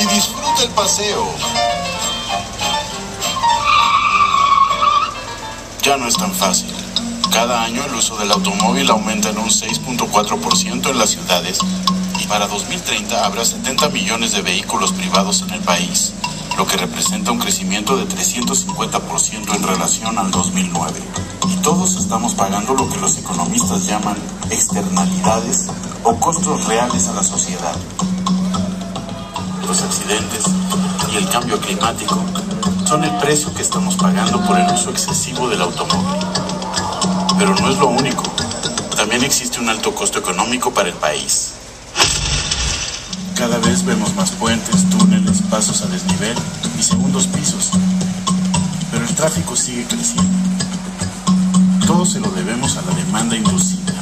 y disfruta el paseo. Ya no es tan fácil. Cada año el uso del automóvil aumenta en un 6.4% en las ciudades y para 2030 habrá 70 millones de vehículos privados en el país, lo que representa un crecimiento de 350% en relación al 2009. Y todos estamos pagando lo que los economistas llaman externalidades o costos reales a la sociedad. Los accidentes y el cambio climático son el precio que estamos pagando por el uso excesivo del automóvil. Pero no es lo único. También existe un alto costo económico para el país. Cada vez vemos más puentes, túneles, pasos a desnivel y segundos pisos. Pero el tráfico sigue creciendo. Todo se lo debemos a la demanda inducida.